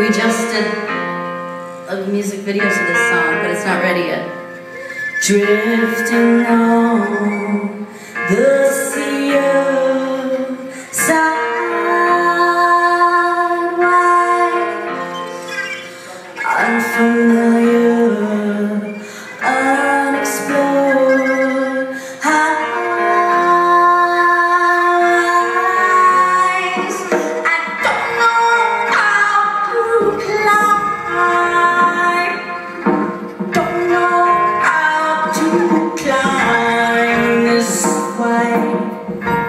We just did a music video to this song, but it's not ready yet. Drifting on the sea of sideways, unfamiliar, unexplored highways. Bye.